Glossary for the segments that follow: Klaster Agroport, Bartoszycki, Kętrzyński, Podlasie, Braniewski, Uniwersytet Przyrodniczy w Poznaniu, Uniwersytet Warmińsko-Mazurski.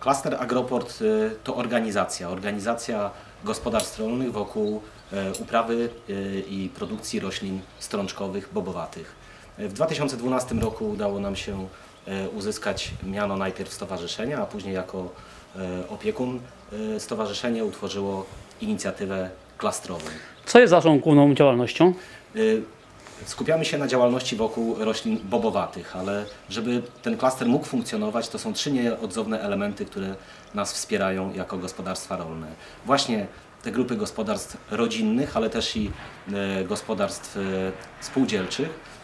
Klaster Agroport to organizacja gospodarstw rolnych wokół uprawy i produkcji roślin strączkowych, bobowatych. W 2012 roku udało nam się uzyskać miano najpierw stowarzyszenia, a później jako opiekun stowarzyszenie utworzyło inicjatywę klastrową. Co jest Waszą główną działalnością? Skupiamy się na działalności wokół roślin bobowatych, ale żeby ten klaster mógł funkcjonować, to są trzy nieodzowne elementy, które nas wspierają jako gospodarstwa rolne. Właśnie te grupy gospodarstw rodzinnych, ale też i gospodarstw spółdzielczych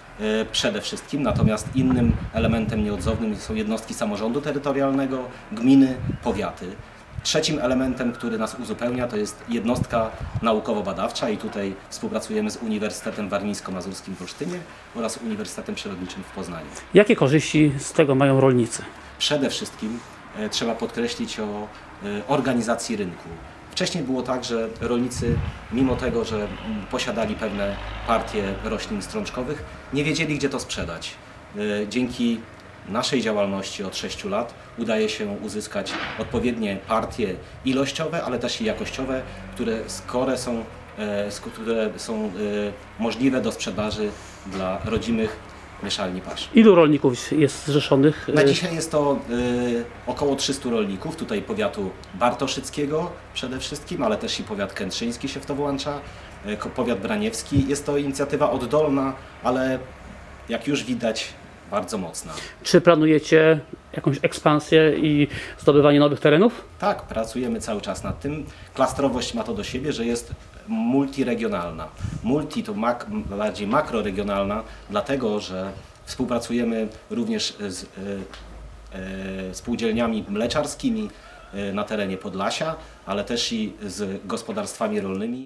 przede wszystkim, natomiast innym elementem nieodzownym są jednostki samorządu terytorialnego, gminy, powiaty. Trzecim elementem, który nas uzupełnia, to jest jednostka naukowo-badawcza i tutaj współpracujemy z Uniwersytetem Warmińsko-Mazurskim w Olsztynie oraz Uniwersytetem Przyrodniczym w Poznaniu. Jakie korzyści z tego mają rolnicy? Przede wszystkim trzeba podkreślić o organizacji rynku. Wcześniej było tak, że rolnicy, mimo tego, że posiadali pewne partie roślin strączkowych, nie wiedzieli, gdzie to sprzedać. Dzięki naszej działalności od 6 lat udaje się uzyskać odpowiednie partie ilościowe, ale też i jakościowe, które są możliwe do sprzedaży dla rodzimych mieszalni pasz. Ilu rolników jest zrzeszonych? Na dzisiaj jest to około 300 rolników, tutaj powiatu bartoszyckiego przede wszystkim, ale też i powiat kętrzyński się w to włącza, powiat braniewski. Jest to inicjatywa oddolna, ale jak już widać, bardzo mocna. Czy planujecie jakąś ekspansję i zdobywanie nowych terenów? Tak, pracujemy cały czas nad tym. Klastrowość ma to do siebie, że jest multiregionalna. Multi to bardziej makroregionalna, dlatego że współpracujemy również z spółdzielniami mleczarskimi na terenie Podlasia, ale też i z gospodarstwami rolnymi.